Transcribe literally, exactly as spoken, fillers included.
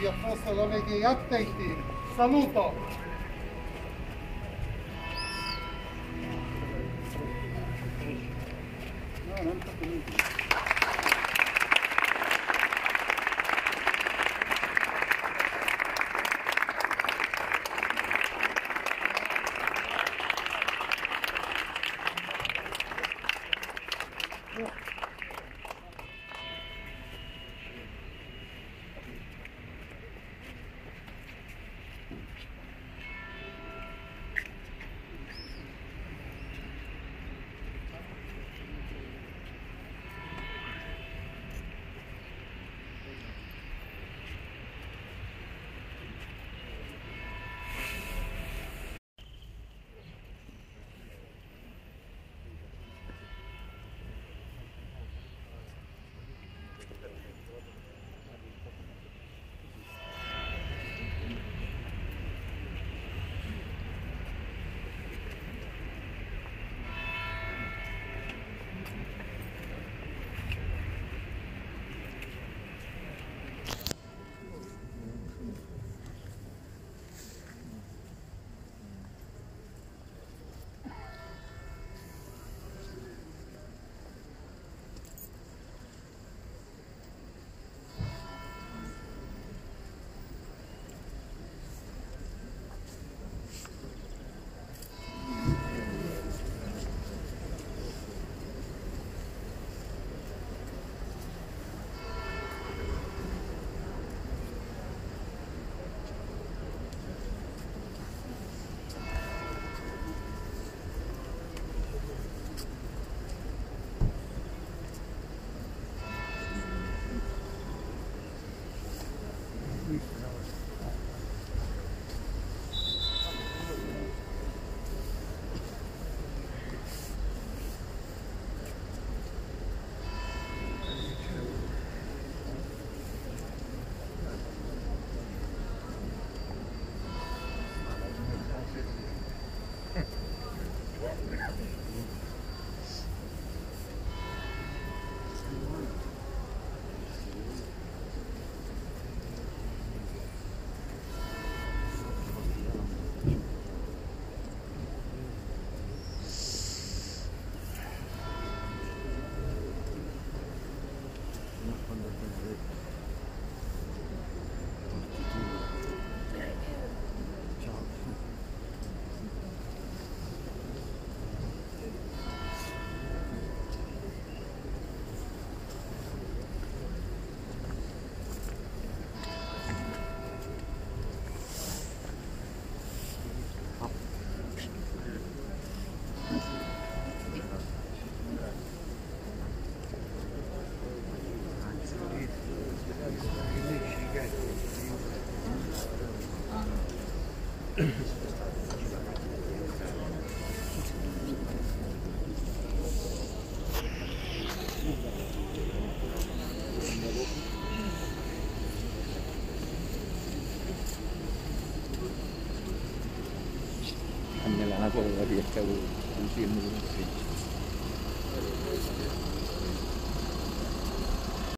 gli apostolowie nie jak tej chwili. Saluto! Nella Napoli la riesca a uscire molto.